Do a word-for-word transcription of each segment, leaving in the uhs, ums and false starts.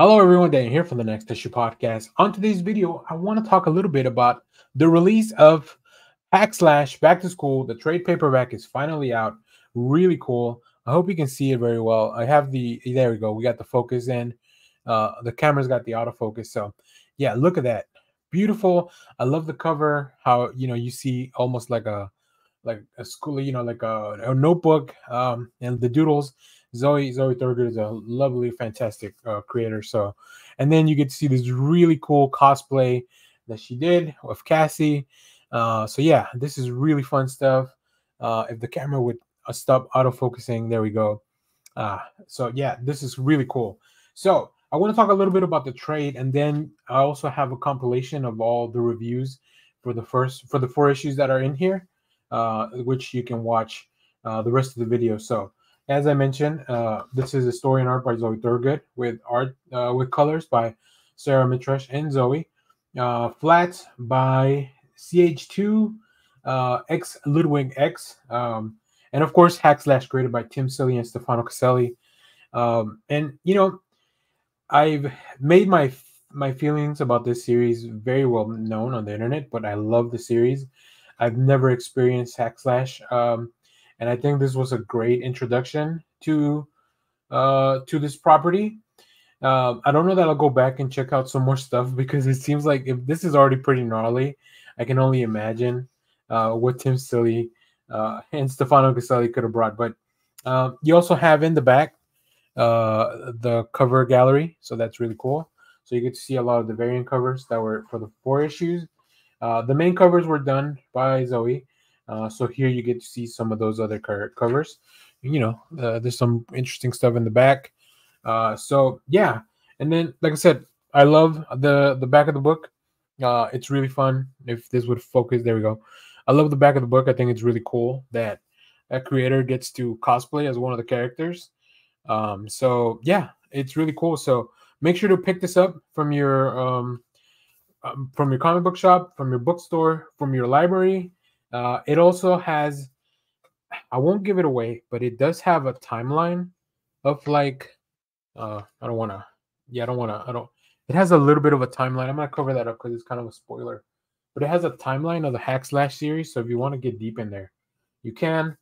Hello everyone, Dan here from the Next Issue Podcast. On today's video, I want to talk a little bit about the release of Hack/Slash Back to School. The trade paperback is finally out. Really cool. I hope you can see it very well. I have the, there we go. We got the focus in. Uh, the camera's got the autofocus. So yeah, look at that. Beautiful. I love the cover. How, you know, you see almost like a, like a school, you know, like a, a notebook um, and the doodles. Zoe Zoe Thorogood is a lovely, fantastic uh, creator. So, and then you get to see this really cool cosplay that she did with Cassie. Uh, so yeah, this is really fun stuff. Uh, if the camera would uh, stop autofocusing, there we go. Uh, so yeah, this is really cool. So I want to talk a little bit about the trade, and then I also have a compilation of all the reviews for the first for the four issues that are in here, uh, which you can watch uh, the rest of the video. So. As I mentioned, uh, this is a story and art by Zoe Thorogood with art uh, with colors by Sarah Mitrish and Zoe. Uh, flats by C H two, uh, XLudwigX, um, and of course Hack/Slash created by Tim Seeley and Stefano Caselli. Um, and you know, I've made my my feelings about this series very well known on the internet, but I love the series. I've never experienced Hack/Slash. Um, And I think this was a great introduction to uh, to this property. Uh, I don't know that I'll go back and check out some more stuff because it seems like if this is already pretty gnarly, I can only imagine uh, what Tim Seeley uh, and Stefano Caselli could have brought. But uh, you also have in the back uh, the cover gallery, so that's really cool. So you get to see a lot of the variant covers that were for the four issues. Uh, the main covers were done by Zoe. Uh, so here you get to see some of those other covers. You know, uh, there's some interesting stuff in the back. Uh, so yeah, and then like I said, I love the the back of the book. Uh, it's really fun. If this would focus, there we go. I love the back of the book. I think it's really cool that that creator gets to cosplay as one of the characters. Um, so yeah, it's really cool. So make sure to pick this up from your um, um, from your comic book shop, from your bookstore, from your library. Uh, it also has, I won't give it away, but it does have a timeline of like, uh, I don't want to, yeah, I don't want to, I don't, it has a little bit of a timeline. I'm going to cover that up because it's kind of a spoiler, but it has a timeline of the Hack/Slash series. So if you want to get deep in there, you can.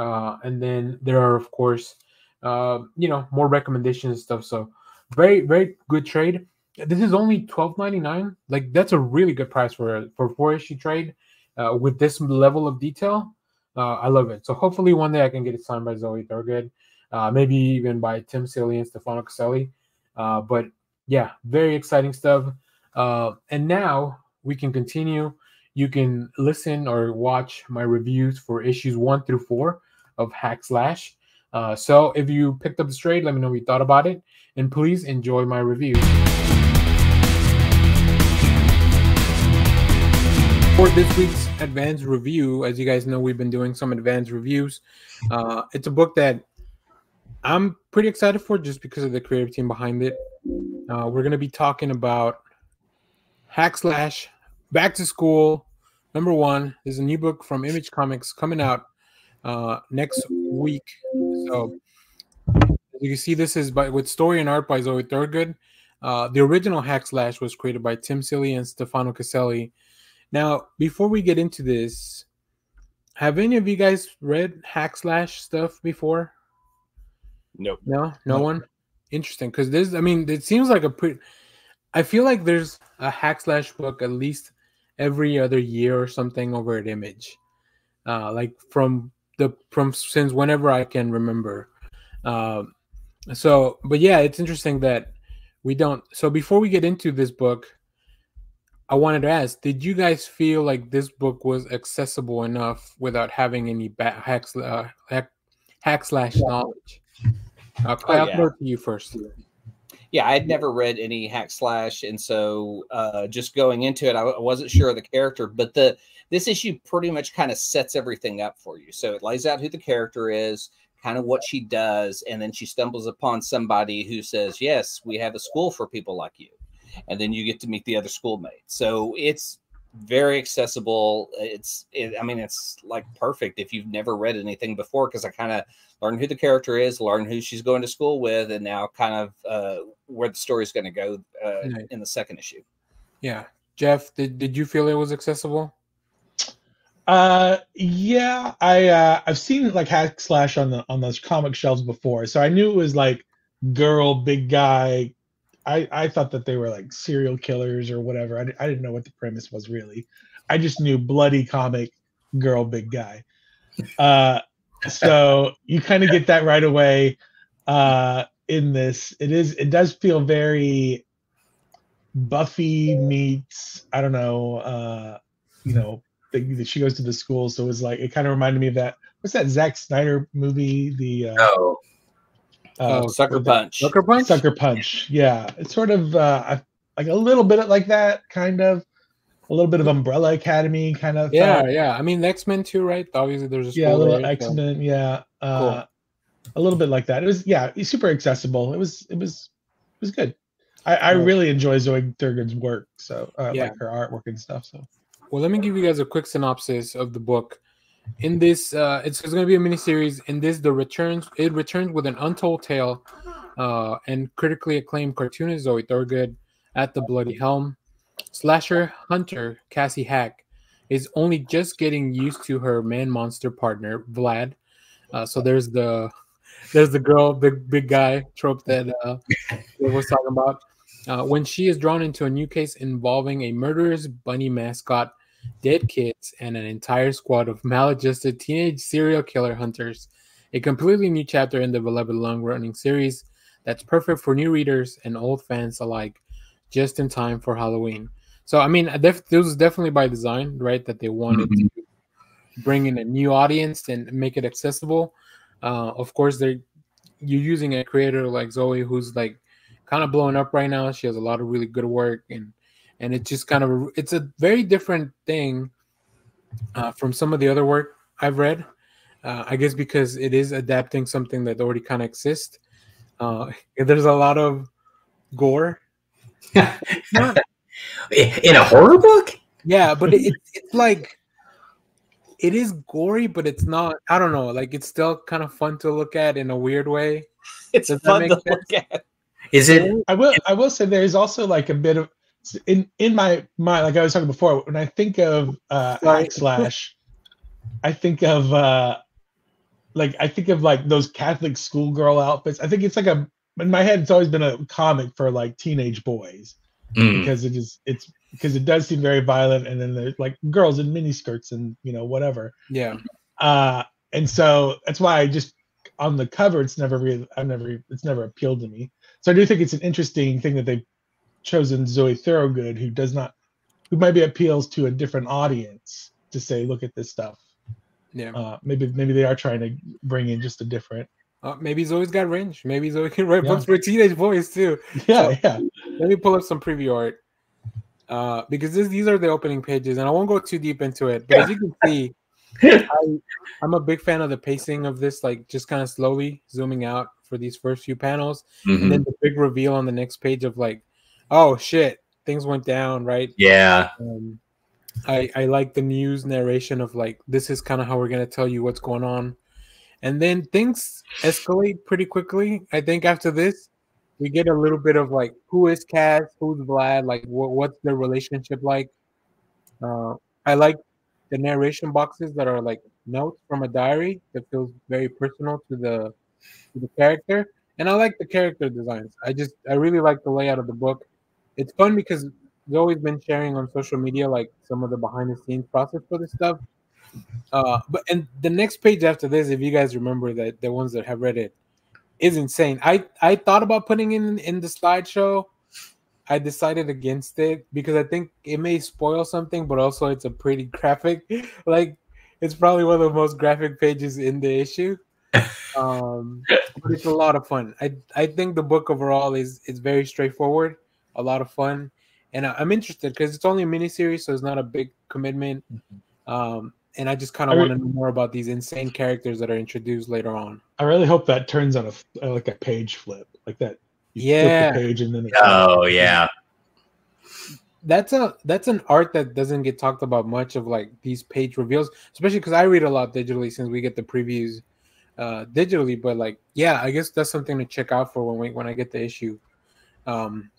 Uh, and then there are, of course, uh, you know, more recommendations and stuff. So very, very good trade. This is only twelve ninety-nine. Like that's a really good price for, for four issue trade. Uh, with this level of detail, uh, I love it. So hopefully one day I can get it signed by Zoe Thorogood, uh, maybe even by Tim Seeley and Stefano Caselli. Uh, but yeah, very exciting stuff. Uh, and now we can continue. You can listen or watch my reviews for issues one through four of Hack/Slash. Uh, so if you picked up the trade, let me know what you thought about it, and please enjoy my review. For this week's advanced review, as you guys know, we've been doing some advanced reviews. Uh, it's a book that I'm pretty excited for just because of the creative team behind it. Uh, we're going to be talking about Hack/Slash Back to School, number one. There's a new book from Image Comics coming out uh, next week. So you can see this is by, with story and art by Zoe Thorogood. Uh, the original Hack/Slash was created by Tim Seeley and Stefano Caselli. Now, before we get into this, have any of you guys read Hack/Slash stuff before? Nope. No? No nope. One? Interesting. Because this, I mean, it seems like a pretty... I feel like there's a Hack/Slash book at least every other year or something over at Image. Uh, like from the from since whenever I can remember. Um, so, but yeah, it's interesting that we don't... So before we get into this book... I wanted to ask, did you guys feel like this book was accessible enough without having any back hacks, uh, hack, Hack/Slash yeah. knowledge? Uh, oh, I'll yeah. go to you first. Yeah, I had never read any Hack/Slash, and so uh, just going into it, I wasn't sure of the character, but the this issue pretty much kind of sets everything up for you. So it lays out who the character is, kind of what she does, and then she stumbles upon somebody who says, yes, we have a school for people like you. And then you get to meet the other schoolmates. So it's very accessible. It's, it, I mean, it's like perfect if you've never read anything before, because I kind of learned who the character is, learned who she's going to school with, and now kind of uh, where the story's going to go uh, right. in the second issue. Yeah. Jeff, did, did you feel it was accessible? Uh, yeah, I, uh, I've seen like Hack Slash on the, on those comic shelves before. So I knew it was like girl, big guy. I, I thought that they were like serial killers or whatever. I, I didn't know what the premise was really. I just knew bloody comic, girl, big guy. Uh, so you kind of get that right away uh, in this. It is, it does feel very Buffy meets, I don't know, uh, you know, that she goes to the school. So it was like, it kind of reminded me of that. What's that Zack Snyder movie? The uh, oh. Uh, oh, Sucker Punch. Sucker Punch? Sucker Punch, yeah. It's sort of uh, like a little bit like that, kind of. A little bit of Umbrella Academy kind of Yeah, thing. yeah. I mean, X-Men too, right? Obviously, there's a school Yeah, a little there, X-Men, so. yeah. Uh, cool. A little bit like that. It was, yeah, super accessible. It was it was, it was good. I, I yeah. really enjoy Zoe Thorogood's work, so uh, yeah. like her artwork and stuff. So, Well, let me give you guys a quick synopsis of the book. In this, uh, it's, it's going to be a miniseries. In this, the returns it returns with an untold tale, uh, and critically acclaimed cartoonist Zoe Thorogood at the bloody helm. Slasher hunter Cassie Hack is only just getting used to her man monster partner Vlad. Uh, so there's the there's the girl big big guy trope that uh, we was talking about. Uh, when she is drawn into a new case involving a murderous bunny mascot, dead kids, and an entire squad of maladjusted teenage serial killer hunters. A completely new chapter in the beloved long-running series that's perfect for new readers and old fans alike, just in time for Halloween. So, I mean, this was definitely by design, right, that they wanted mm-hmm. to bring in a new audience and make it accessible. Uh, of course, they're you're using a creator like Zoe, who's, like, kind of blowing up right now. She has a lot of really good work, and And it's just kind of, it's a very different thing uh, from some of the other work I've read, uh, I guess because it is adapting something that already kind of exists. Uh, there's a lot of gore. Not, in a horror book? Yeah, but it, it, it's like, it is gory, but it's not, I don't know, like it's still kind of fun to look at in a weird way. It's Does fun to sense? look at. Is it? I will, I will say there is also like a bit of, In in my mind, like I was talking before, when I think of uh, Hack/Slash, I think of uh, like I think of like those Catholic schoolgirl outfits. I think it's like a in my head, it's always been a comic for like teenage boys mm. because it is it's because it does seem very violent, and then there's like girls in miniskirts and you know whatever. Yeah. Uh, and so that's why I just on the cover, it's never really I've never it's never appealed to me. So I do think it's an interesting thing that they. Chosen Zoe Thorogood, who does not, who maybe appeals to a different audience to say, look at this stuff. Yeah, uh, maybe maybe they are trying to bring in just a different. Uh, maybe Zoe's got range. Maybe Zoe can write yeah. books for teenage boys too. Yeah, so, yeah. Let me pull up some preview art uh, because this, these are the opening pages, and I won't go too deep into it. But yeah. as you can see, I, I'm a big fan of the pacing of this, like just kind of slowly zooming out for these first few panels, mm-hmm. and then the big reveal on the next page of like. Oh shit! Things went down, right? Yeah. Um, I I like the news narration of like this is kind of how we're gonna tell you what's going on, and then things escalate pretty quickly. I think after this, we get a little bit of like who is Cass, who's Vlad, like what what's their relationship like. Uh, I like the narration boxes that are like notes from a diary that feels very personal to the to the character, and I like the character designs. I just I really like the layout of the book. It's fun because Zoe's been sharing on social media like some of the behind-the-scenes process for this stuff. Uh, but and the next page after this, if you guys remember that the ones that have read it, is insane. I, I thought about putting in in the slideshow. I decided against it because I think it may spoil something, but also it's a pretty graphic. Like it's probably one of the most graphic pages in the issue. Um, but it's a lot of fun. I I think the book overall is is very straightforward. A lot of fun, and I'm interested because it's only a miniseries, so it's not a big commitment. Mm-hmm. Um, and I just kind of want to know more about these insane characters that are introduced later on. I really hope that turns on a like a page flip, like that. You yeah. Flip the page and then. It's oh like, yeah. that's a that's an art that doesn't get talked about much, of like these page reveals, especially because I read a lot digitally since we get the previews uh digitally. But like, yeah, I guess that's something to check out for when we when I get the issue. Um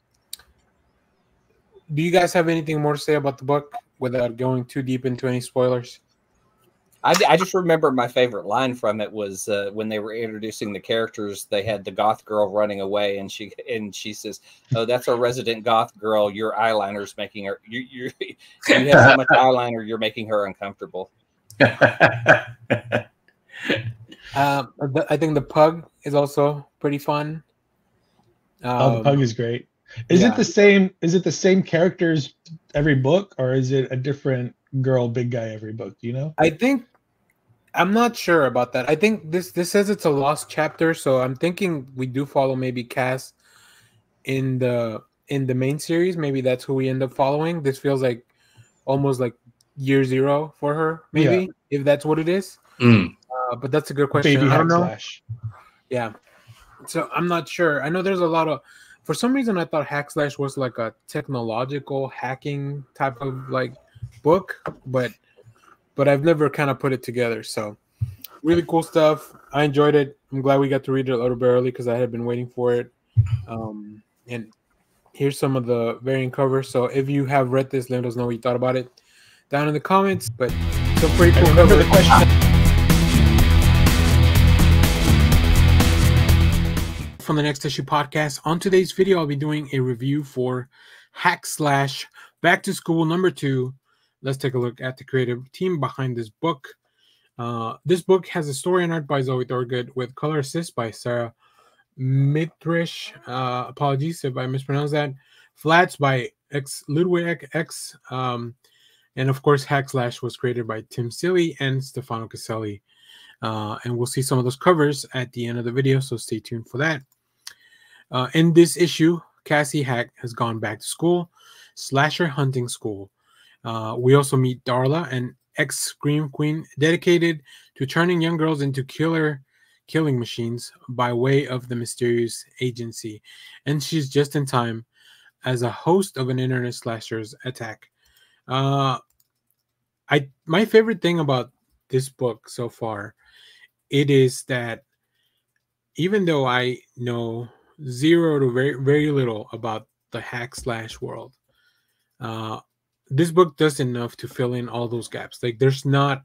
do you guys have anything more to say about the book without going too deep into any spoilers? I, I just remember my favorite line from it was uh, when they were introducing the characters. They had the goth girl running away, and she and she says, "Oh, that's our resident goth girl. Your eyeliner's making her. You you you have so much eyeliner. You're making her uncomfortable." um, I think the pug is also pretty fun. Um, oh, the pug is great. Is yeah. it the same? Is it the same characters every book, or is it a different girl, big guy every book? Do you know? I think. I'm not sure about that. I think this this says it's a lost chapter, so I'm thinking we do follow maybe Cass in the in the main series. Maybe that's who we end up following. This feels like almost like year zero for her, maybe, yeah. if that's what it is. Mm. Uh, but that's a good question. Baby I don't know. Slash. Yeah, so I'm not sure. I know there's a lot of. For some reason, I thought Hack/Slash was like a technological hacking type of like book, but. But I've never kind of put it together. So really cool stuff. I enjoyed it. I'm glad we got to read it a little bit early because I had been waiting for it. Um, and here's some of the variant covers. So if you have read this, let us know what you thought about it down in the comments. But feel free to remember the question. From the Next Issue Podcast, on today's video, I'll be doing a review for Hack/Slash Back to School number two. Let's take a look at the creative team behind this book. Uh, this book has a story and art by Zoe Thorogood with color assist by Sarah Mitrish. Uh, apologies if I mispronounced that. Flats by XLudwigX. Um, and of course, Hack/Slash was created by Tim Seeley and Stefano Caselli. Uh, and we'll see some of those covers at the end of the video, so stay tuned for that. Uh, in this issue, Cassie Hack has gone back to school, slasher hunting school. Uh, we also meet Darla, an ex-scream queen dedicated to turning young girls into killer killing machines by way of the mysterious agency. And she's just in time as a host of an internet slasher's attack. Uh, I my favorite thing about this book so far, it is that even though I know zero to very, very little about the Hack/Slash world, uh, this book does enough to fill in all those gaps. Like there's not,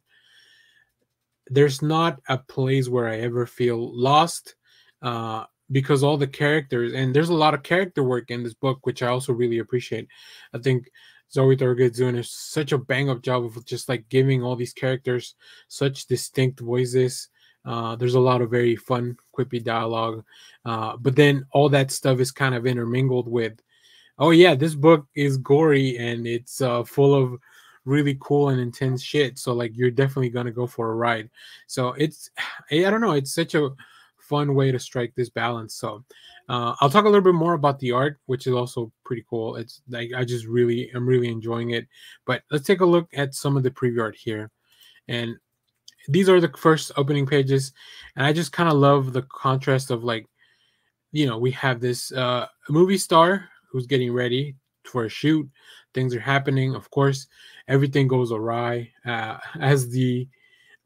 there's not a place where I ever feel lost uh, because all the characters, and there's a lot of character work in this book, which I also really appreciate. I think Zoe Thorogood's doing such a bang up job of just like giving all these characters such distinct voices. Uh, there's a lot of very fun, quippy dialogue, uh, but then all that stuff is kind of intermingled with, oh yeah, this book is gory and it's uh, full of really cool and intense shit. So like, you're definitely gonna go for a ride. So it's, I don't know, it's such a fun way to strike this balance. So uh, I'll talk a little bit more about the art, which is also pretty cool. It's like I just really, I'm really enjoying it. But let's take a look at some of the preview art here, and these are the first opening pages, and I just kind of love the contrast of like, you know, we have this uh, movie star who's getting ready for a shoot. Things are happening. Of course, everything goes awry uh, as the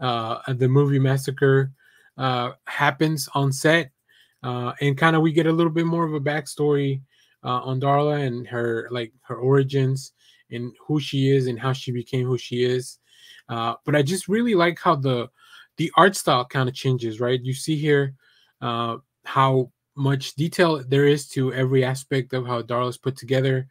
uh, the movie massacre uh, happens on set. Uh, and kind of we get a little bit more of a backstory uh, on Darla and her like her origins and who she is and how she became who she is. Uh, but I just really like how the the art style kind of changes, right? You see here uh, how much detail there is to every aspect of how Darla's put together,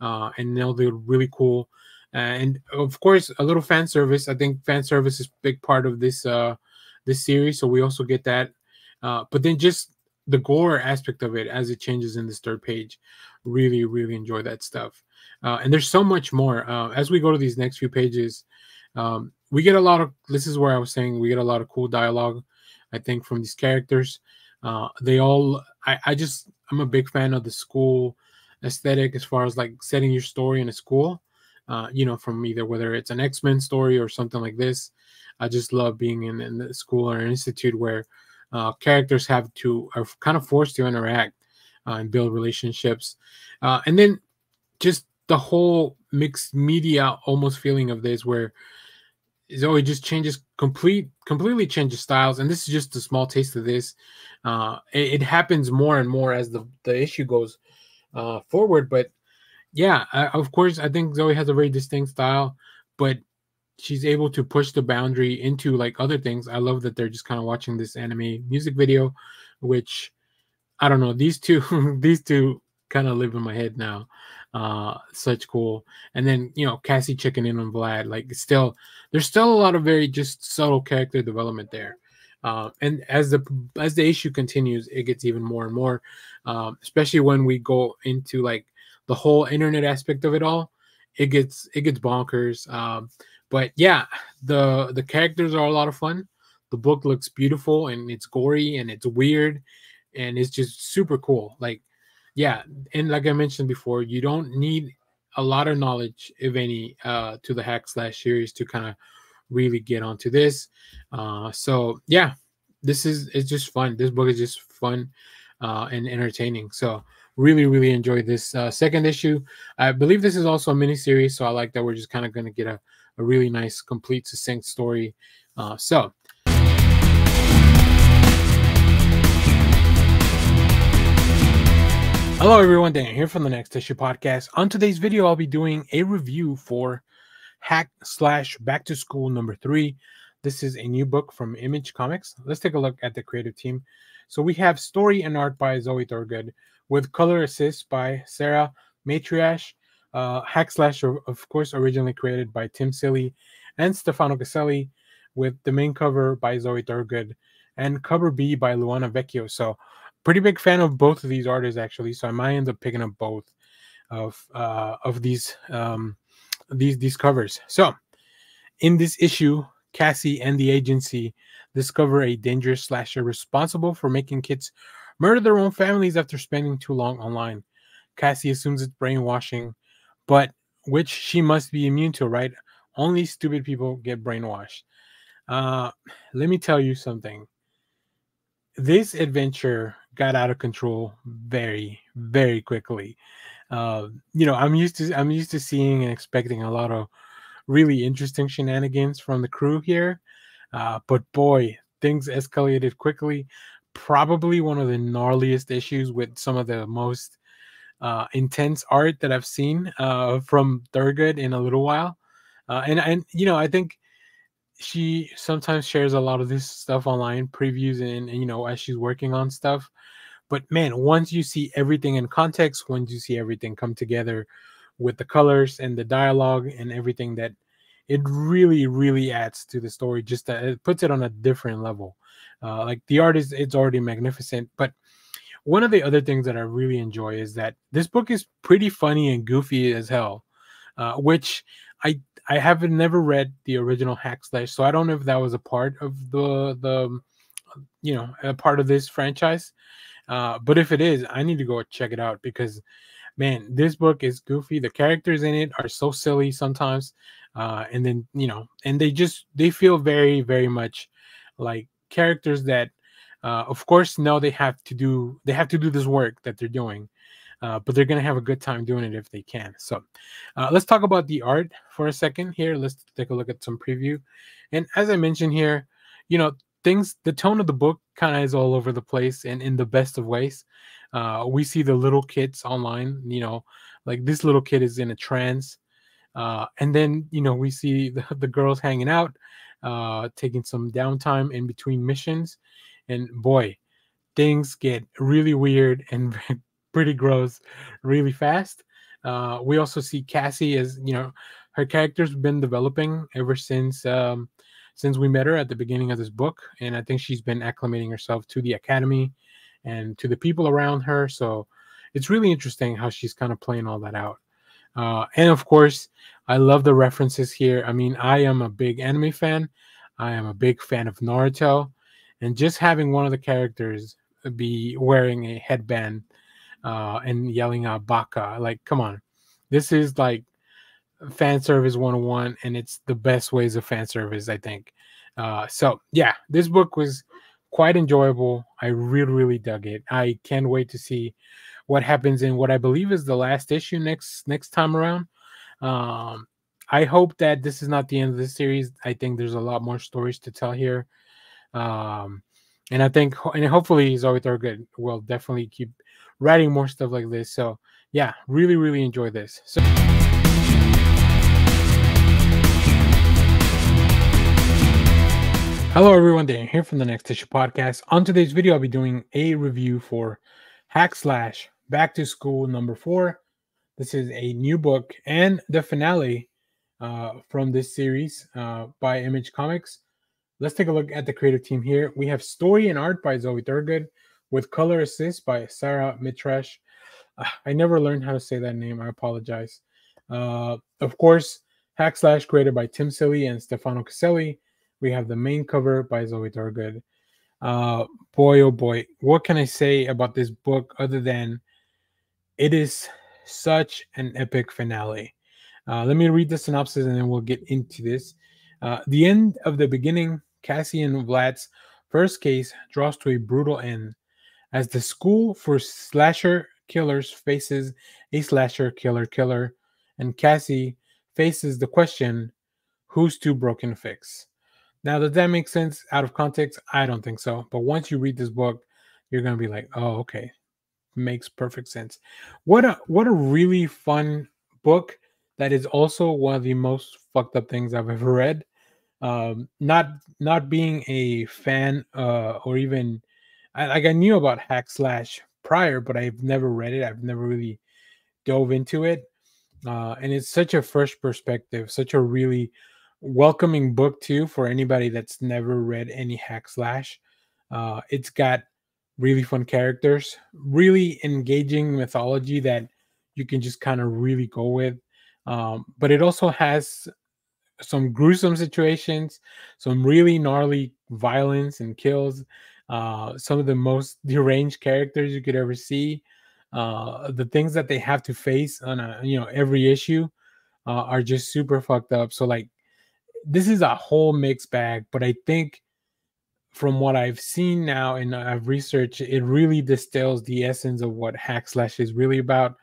uh, and now they're really cool. And of course, a little fan service. I think fan service is a big part of this uh, this series, so we also get that. Uh, but then just the gore aspect of it as it changes in this third page, really, really enjoy that stuff. Uh, and there's so much more uh, as we go to these next few pages. Um, we get a lot of. This is where I was saying we get a lot of cool dialogue, I think, from these characters. Uh, they all, I, I just, I'm a big fan of the school aesthetic as far as like setting your story in a school, uh, you know, from either whether it's an X-Men story or something like this. I just love being in, in the school or an institute where uh, characters have to, are kind of forced to interact uh, and build relationships. Uh, and then just the whole mixed media almost feeling of this, where Zoe just changes complete, completely changes styles, and this is just a small taste of this. Uh, it, it happens more and more as the the issue goes uh, forward. But yeah, I, of course, I think Zoe has a very distinct style, but she's able to push the boundary into like other things. I love that they're just kind of watching this anime music video, which I don't know. These two, these two kind of live in my head now. Uh, such cool. And then, you know, Cassie checking in on Vlad. Like, still, there's still a lot of very just subtle character development there. Uh, and as the as the issue continues, it gets even more and more. Um, especially when we go into like the whole internet aspect of it all, it gets it gets bonkers. Um, but yeah, the the characters are a lot of fun. The book looks beautiful, and it's gory, and it's weird, and it's just super cool. Like, yeah, and like I mentioned before, you don't need a lot of knowledge, if any, uh, to the Hack Slash series to kind of really get onto this. Uh, so yeah, this is it's just fun. This book is just fun uh, and entertaining. So really, really enjoy this uh, second issue. I believe this is also a miniseries, so I like that we're just kind of going to get a, a really nice, complete, succinct story. Uh, so. Hello everyone, Dan here from the Next Issue Podcast. On today's video, I'll be doing a review for Hack/Slash Back to School number three. This is a new book from Image Comics. Let's take a look at the creative team. So we have story and art by Zoe Thorogood, with color assists by Sarah Mitrish. Uh, Hack/Slash, of course, originally created by Tim Seeley and Stefano Caselli, with the main cover by Zoe Thorogood and cover B by Luana Vecchio. So pretty big fan of both of these artists, actually. So I might end up picking up both of uh, of these um, these these covers. So in this issue, Cassie and the agency discover a dangerous slasher responsible for making kids murder their own families after spending too long online. Cassie assumes it's brainwashing, but which she must be immune to, right? Only stupid people get brainwashed. Uh, let me tell you something. This adventure got out of control very, very quickly. Uh, you know, I'm used to I'm used to seeing and expecting a lot of really interesting shenanigans from the crew here, uh, but boy, things escalated quickly. Probably one of the gnarliest issues with some of the most uh, intense art that I've seen uh, from Thorogood in a little while. Uh, and and you know, I think she sometimes shares a lot of this stuff online, previews and, and, you know, as she's working on stuff. But man, once you see everything in context, once you see everything come together with the colors and the dialogue and everything, that it really, really adds to the story. Just that it puts it on a different level. Uh, like the art is, it's already magnificent. But one of the other things that I really enjoy is that this book is pretty funny and goofy as hell, uh, which I, I haven't never read the original Hack/Slash, so I don't know if that was a part of the the you know a part of this franchise. Uh, but if it is, I need to go check it out, because man, this book is goofy. The characters in it are so silly sometimes, uh, and then you know, and they just they feel very, very much like characters that, uh, of course, know they have to do they have to do this work that they're doing. Uh, but they're going to have a good time doing it if they can. So uh, let's talk about the art for a second here. Let's take a look at some preview. And as I mentioned here, you know, things, the tone of the book kind of is all over the place and in the best of ways. Uh, we see the little kids online, you know, like this little kid is in a trance. Uh, and then, you know, we see the, the girls hanging out, uh, taking some downtime in between missions. And boy, things get really weird and pretty gross really fast. Uh, we also see Cassie, as you know, her character's been developing ever since um, since we met her at the beginning of this book, and I think she's been acclimating herself to the academy and to the people around her. So it's really interesting how she's kind of playing all that out. Uh, and of course, I love the references here. I mean, I am a big anime fan. I am a big fan of Naruto, and just having one of the characters be wearing a headband Uh, and yelling out Baka. Like, come on. This is like fan service one oh one, and it's the best ways of fan service, I think. Uh, so, yeah, this book was quite enjoyable. I really, really dug it. I can't wait to see what happens in what I believe is the last issue next next time around. Um, I hope that this is not the end of the series. I think there's a lot more stories to tell here. Um, and I think, and hopefully Zoe Thorogood will definitely keep writing more stuff like this. So yeah, really, really enjoy this. So hello everyone, Dan here from the Next Issue Podcast. On today's video, I'll be doing a review for Hack/Slash Back to School number four. This is a new book and the finale uh, from this series uh, by Image Comics. Let's take a look at the creative team here. We have story and art by Zoe Thorogood with color assist by Sarah Mitrish. Uh, I never learned how to say that name. I apologize. Uh, of course, Hack/Slash created by Tim Seeley and Stefano Caselli. We have the main cover by Zoe Thorogood. Uh, boy, oh boy, what can I say about this book other than it is such an epic finale. Uh, let me read the synopsis and then we'll get into this. Uh, the end of the beginning, Cassie and Vlad's first case draws to a brutal end as the school for slasher killers faces a slasher killer killer, and Cassie faces the question, who's too broken to fix? Now, does that make sense out of context? I don't think so. But once you read this book, you're going to be like, oh, okay, makes perfect sense. What a, what a really fun book that is also one of the most fucked up things I've ever read. Um, not not being a fan uh, or even, I, like I knew about Hack/Slash prior, but I've never read it. I've never really dove into it. Uh, and it's such a fresh perspective, such a really welcoming book too for anybody that's never read any Hack/Slash. Uh, it's got really fun characters, really engaging mythology that you can just kind of really go with. Um, but it also has some gruesome situations, some really gnarly violence and kills, uh, some of the most deranged characters you could ever see. Uh, the things that they have to face on a, you know, every issue uh, are just super fucked up. So like, this is a whole mixed bag, but I think from what I've seen now and I've researched, it really distills the essence of what Hack/Slash is really about.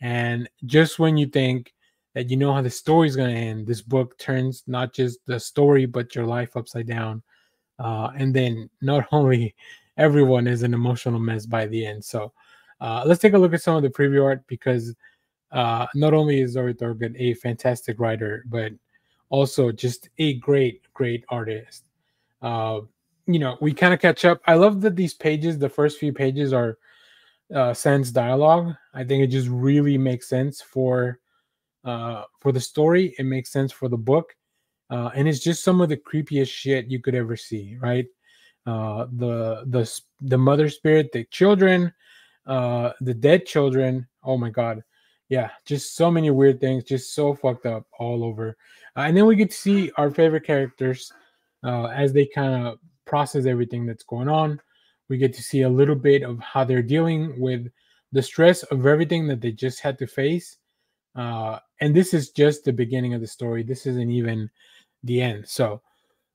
And just when you think that you know how the story is going to end, this book turns not just the story, but your life upside down. Uh, and then not only everyone is an emotional mess by the end. So uh, let's take a look at some of the preview art, because uh, not only is Zoe Thorogood a fantastic writer, but also just a great, great artist. Uh, you know, we kind of catch up. I love that these pages, the first few pages are uh, sans dialogue. I think it just really makes sense for uh, for the story. It makes sense for the book. Uh, and it's just some of the creepiest shit you could ever see, right? Uh, the, the, the mother spirit, the children, uh, the dead children. Oh my God. Yeah, just so many weird things, just so fucked up all over. Uh, and then we get to see our favorite characters uh, as they kind of process everything that's going on. We get to see a little bit of how they're dealing with the stress of everything that they just had to face. Uh, and this is just the beginning of the story. This isn't even the end. So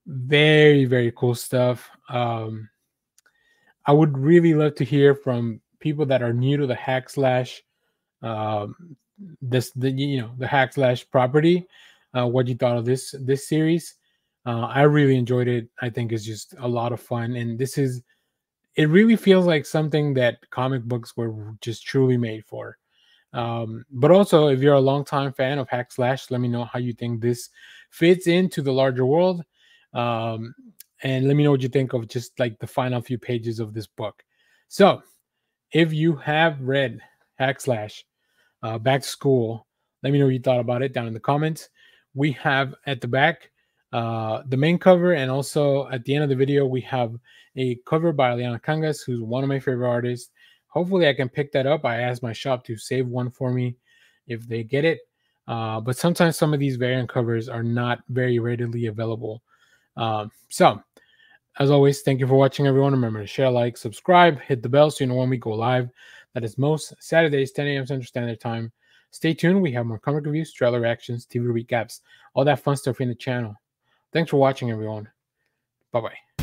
very, very cool stuff. Um, I would really love to hear from people that are new to the Hack/Slash Um, this the you know the Hack/Slash property, uh, what you thought of this this series. Uh, I really enjoyed it. I think it's just a lot of fun, and this is it really feels like something that comic books were just truly made for. Um, but also, if you're a longtime fan of Hack/Slash, let me know how you think this fits into the larger world, um, and let me know what you think of just like the final few pages of this book. So, if you have read Hack/Slash uh, Back to School, let me know what you thought about it down in the comments. We have at the back uh, the main cover, and also at the end of the video we have a cover by Eliana Kangas, who's one of my favorite artists. Hopefully I can pick that up. I asked my shop to save one for me if they get it, uh, but sometimes some of these variant covers are not very readily available. Uh, so as always, thank you for watching everyone. Remember to share, like, subscribe, hit the bell so you know when we go live. That is most Saturdays, ten A M Central Standard Time. Stay tuned. We have more comic reviews, trailer reactions, T V recaps, all that fun stuff in the channel. Thanks for watching, everyone. Bye-bye.